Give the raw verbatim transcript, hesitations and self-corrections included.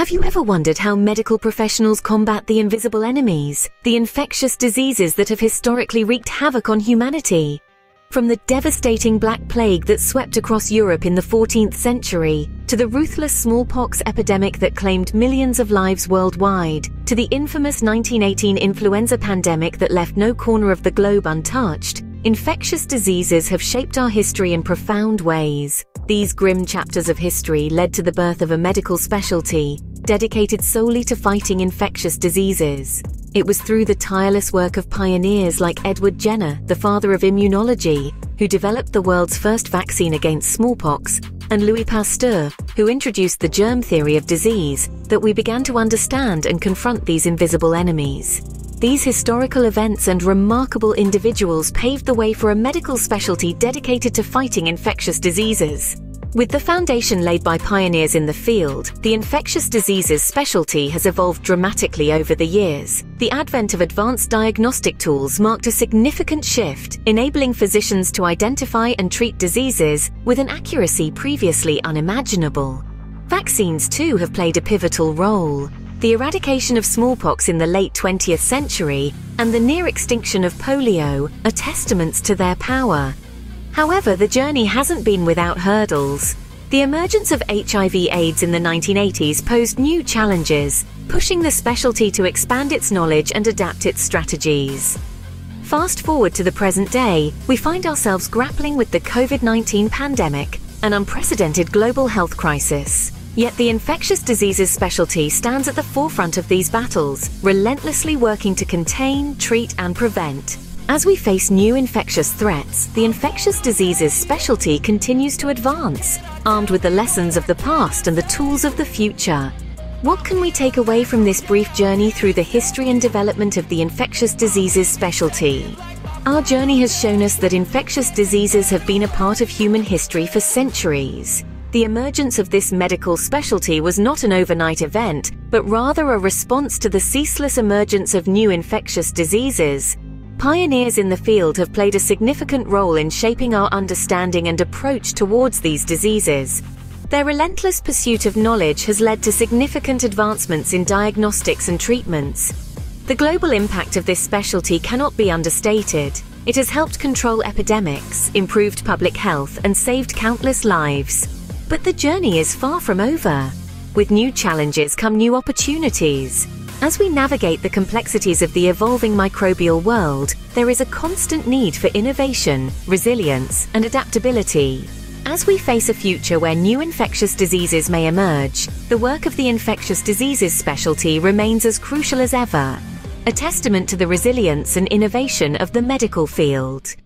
Have you ever wondered how medical professionals combat the invisible enemies, the infectious diseases that have historically wreaked havoc on humanity? From the devastating Black Plague that swept across Europe in the fourteenth century, to the ruthless smallpox epidemic that claimed millions of lives worldwide, to the infamous nineteen eighteen influenza pandemic that left no corner of the globe untouched, infectious diseases have shaped our history in profound ways. These grim chapters of history led to the birth of a medical specialty dedicated solely to fighting infectious diseases. It was through the tireless work of pioneers like Edward Jenner, the father of immunology, who developed the world's first vaccine against smallpox, and Louis Pasteur, who introduced the germ theory of disease, that we began to understand and confront these invisible enemies. These historical events and remarkable individuals paved the way for a medical specialty dedicated to fighting infectious diseases. With the foundation laid by pioneers in the field, the infectious diseases specialty has evolved dramatically over the years. The advent of advanced diagnostic tools marked a significant shift, enabling physicians to identify and treat diseases with an accuracy previously unimaginable. Vaccines, too, have played a pivotal role. The eradication of smallpox in the late twentieth century and the near extinction of polio are testaments to their power. However, the journey hasn't been without hurdles. The emergence of H I V AIDS in the nineteen eighties posed new challenges, pushing the specialty to expand its knowledge and adapt its strategies. Fast forward to the present day, we find ourselves grappling with the COVID nineteen pandemic, an unprecedented global health crisis. Yet the infectious diseases specialty stands at the forefront of these battles, relentlessly working to contain, treat, and prevent. As we face new infectious threats, the infectious diseases specialty continues to advance, armed with the lessons of the past and the tools of the future. What can we take away from this brief journey through the history and development of the infectious diseases specialty? Our journey has shown us that infectious diseases have been a part of human history for centuries. The emergence of this medical specialty was not an overnight event, but rather a response to the ceaseless emergence of new infectious diseases. Pioneers in the field have played a significant role in shaping our understanding and approach towards these diseases. Their relentless pursuit of knowledge has led to significant advancements in diagnostics and treatments. The global impact of this specialty cannot be understated. It has helped control epidemics, improved public health, and saved countless lives. But the journey is far from over. With new challenges come new opportunities. As we navigate the complexities of the evolving microbial world, there is a constant need for innovation, resilience, and adaptability. As we face a future where new infectious diseases may emerge, the work of the infectious diseases specialty remains as crucial as ever, a testament to the resilience and innovation of the medical field.